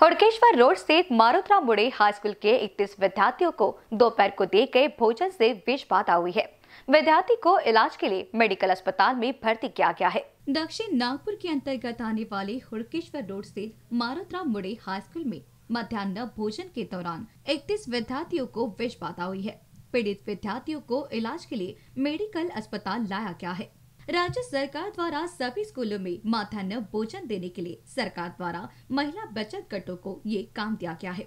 होड़केश्वर road स्थित मारोतराव मुंडे high school के 31 विद्यार्थियों को दोपहर को दिए गए भोजन से विषबाधा हुई है। विद्यार्थी को इलाज के लिए मेडिकल अस्पताल में भर्ती किया गया है। दक्षिण नागपुर के अंतर्गत आने वाले होड़केश्वर रोड स्थित मारोतराव मुंडे हाई स्कूल में मध्यान्ह भोजन के दौरान 31 विद्यार्थियों को विषबाधा हुई है। पीड़ित विद्यार्थियों को इलाज के लिए मेडिकल अस्पताल लाया गया है। राज्य सरकार द्वारा सभी स्कूलों में माध्यान्ह भोजन देने के लिए सरकार द्वारा महिला बचत गटों को ये काम दिया गया है।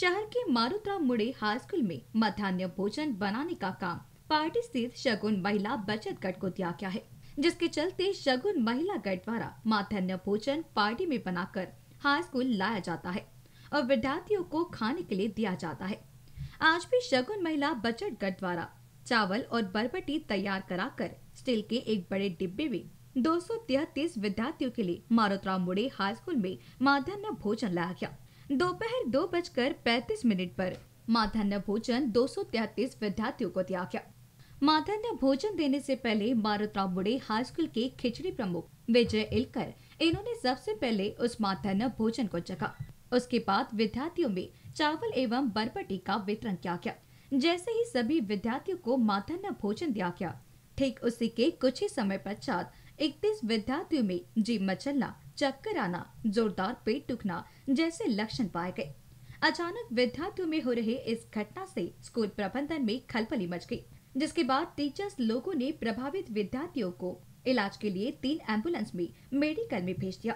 शहर के मारोतराव मुंडे हाई स्कूल में माध्यान्ह भोजन बनाने का काम पार्टी स्थित शगुन महिला बचत गट को दिया गया है, जिसके चलते शगुन महिला गट द्वारा माध्यान्ह भोजन पार्टी में बनाकर हाई स्कूल लाया जाता है और विद्यार्थियों को खाने के लिए दिया जाता है। आज भी शगुन महिला बचत गट द्वारा चावल और बरबटी तैयार कराकर स्टील के एक बड़े डिब्बे में 233 विद्यार्थियों के लिए मारोतराव मुंडे हाई स्कूल में माध्यान्ह भोजन लाया गया। दोपहर 2:35 पर माध्यान्ह भोजन 233 विद्यार्थियों को दिया गया। माध्यान्ह भोजन देने से पहले मारोतराव मुंडे हाई स्कूल के खिचड़ी प्रमुख विजय एलकर इन्होंने सबसे पहले उस माध्यान्ह भोजन को चखा। उसके बाद विद्यार्थियों में चावल एवं बरबटी का वितरण किया गया। जैसे ही सभी विद्यार्थियों को माध्यान्ह भोजन दिया गया, ठीक उसी के कुछ ही समय पश्चात 31 विद्यार्थियों में जीभ मचलना, चक्कर आना, जोरदार पेट दुखना जैसे लक्षण पाए गए। अचानक विद्यार्थियों में हो रहे इस घटना से स्कूल प्रबंधन में खलबली मच गई, जिसके बाद टीचर्स लोगों ने प्रभावित विद्यार्थियों को इलाज के लिए 3 एम्बुलेंस में मेडिकल में भेज दिया।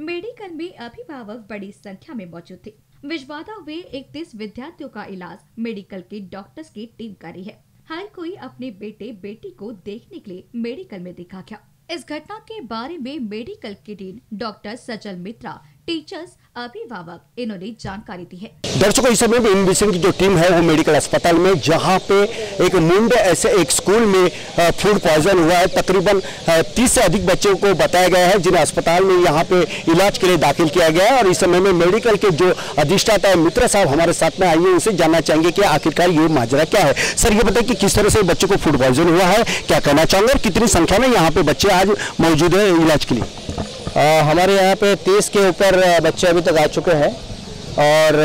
मेडिकल में अभिभावक बड़ी संख्या में मौजूद थे। विषबाधा हुए 31 विद्यार्थियों का इलाज मेडिकल के डॉक्टर्स की टीम कर रही है। हर कोई अपने बेटे बेटी को देखने के लिए मेडिकल में देखा गया। इस घटना के बारे में मेडिकल की team, doctor Sajal Mitra, teachers, अभिभावक इन्होंने जानकारी दी है। दर्शकों, इस समय एमबी सिंह की जो टीम है वो मेडिकल अस्पताल में, जहां पे एक मुंडे ऐसे एक स्कूल में फूड पॉइजन हुआ है। तकरीबन 30 से अधिक बच्चों को बताया गया है जिन्हें अस्पताल में यहां पे इलाज के लिए दाखिल किया गया है। और इस समय में मेडिकल के जो अधिष्ठाता है मित्रा साहब हमारे साथ में आइए, उनसे जानना चाहेंगे की आखिरकार ये माजरा क्या है। सर, ये बताइए कि किस तरह से बच्चों को फूड पॉइजन हुआ है, क्या कहना चाहेंगे और कितनी संख्या में यहाँ पे बच्चे आज मौजूद है इलाज के लिए? हमारे यहाँ पे 30 के ऊपर बच्चे अभी तक आ चुके हैं और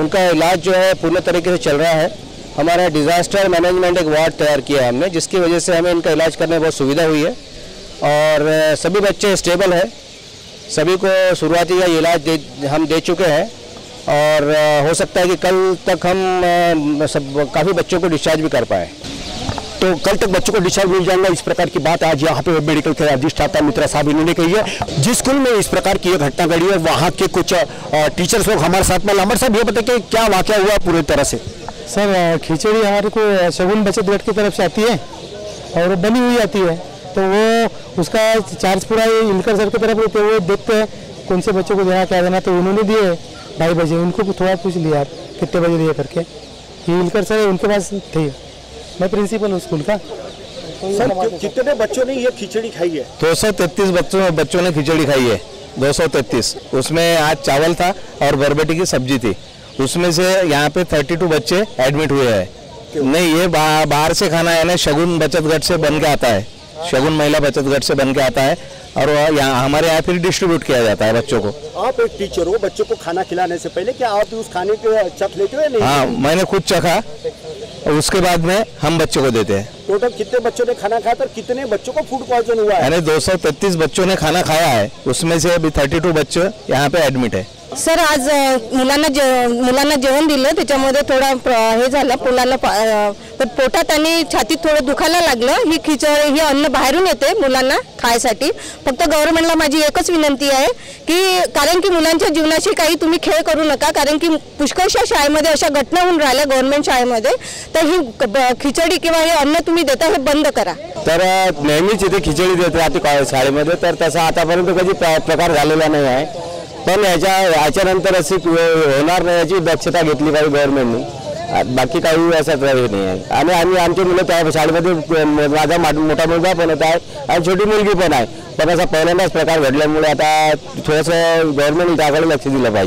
उनका इलाज जो है पूर्ण तरीके से चल रहा है। हमारा डिज़ास्टर मैनेजमेंट एक वार्ड तैयार किया है हमने, जिसकी वजह से हमें इनका इलाज करने में बहुत सुविधा हुई है और सभी बच्चे स्टेबल हैं। सभी को शुरुआती का इलाज हम दे चुके हैं और हो सकता है कि कल तक हम सब काफ़ी बच्चों को डिस्चार्ज भी कर पाए, तो कल तक बच्चों को डिस्चार्ज मिल जाएगा। इस प्रकार की बात आज यहाँ पे मेडिकल के अधिष्ठाता मित्रा साहब इन्होंने कही है। जिस स्कूल में इस प्रकार की घटना घटी है वहाँ के कुछ टीचर्स लोग हमारे साथ में। लामर साहब, ये बताइए क्या वाकया हुआ पूरी तरह से? सर, खिचड़ी हमारे को शगुन बचत गट की तरफ से आती है और बनी हुई आती है, तो वो उसका चार्ज पूरा एलकर सर की तरफ लेते हुए देखते हैं कौन से बच्चों को देना क्या देना, तो उन्होंने दिए 2:30 बजे। उनको थोड़ा पूछ लिया आप कितने बजे दिए करके, ये एलकर सर उनके पास थे। मैं प्रिंसिपल हूँ स्कूल का। सर, कितने बच्चों ने ये खिचड़ी खाई है? 233 बच्चों ने खिचड़ी खाई है। 233 उसमें आज चावल था और बरबटी की सब्जी थी। उसमें से यहाँ पे 32 बच्चे एडमिट हुए हैं। नहीं, ये बाहर से खाना है ना, शगुन बचत गट से बन के आता है, शगुन महिला बचत गट से बन के आता है और यहाँ हमारे यहाँ फिर डिस्ट्रीब्यूट किया जाता है बच्चों को। आप एक टीचर हो, बच्चों को खाना खिलाने से पहले क्या आप उस खाने के चख लेते हो या नहीं? हाँ, मैंने खुद चखा और उसके बाद में हम बच्चों को देते हैं। टोटल कितने बच्चों ने खाना खाया और कितने बच्चों को फूड पॉइजन हुआ है? यानी 233 बच्चों ने खाना खाया है, उसमें से अभी 32 बच्चे यहाँ पे एडमिट है। सर, आज मुलांना जेवण दिलं, त्याच्यामध्ये थोडा हे झालं, मुलांना पोटात आणि छातीत थोडं दुखायला लागलं। ही खिचडी, हे अन्न बाहेरून येते मुलांना खायसाठी। फक्त गव्हर्नमेंटला माझी एकच विनंती आहे की, कारण की मुलांच्या जीवनाशी काही तुम्ही खेळ करू नका, कारण की पुष्कळशा शाळेमध्ये अशा घटना होऊन राहिल्या गव्हर्नमेंट शाळेमध्ये, तर ही खिचडी किंवा हे अन्न तुम्ही देता हे बंद करा। तर नेहमीच इथे खिचडी देते आता शाळेमध्ये, तर तसा आतापर्यंत कधी प्रकार झालेला नाही आहे, पण याच्यानंतर अशी होणार नाही याची दक्षता घेतली पाहिजे गव्हर्नमेंटने। बाकी काही असं काही नाही आहे आणि आम्ही आमचे मुलं त्या शाळेमध्ये, माझा मोठा मुलगा पण आहे आणि छोटी मुलगी पण आहे, पण असा पहिल्यांदाच प्रकार घडल्यामुळे आता थोडंसं गव्हर्नमेंट त्याकडे लक्ष दिलं पाहिजे।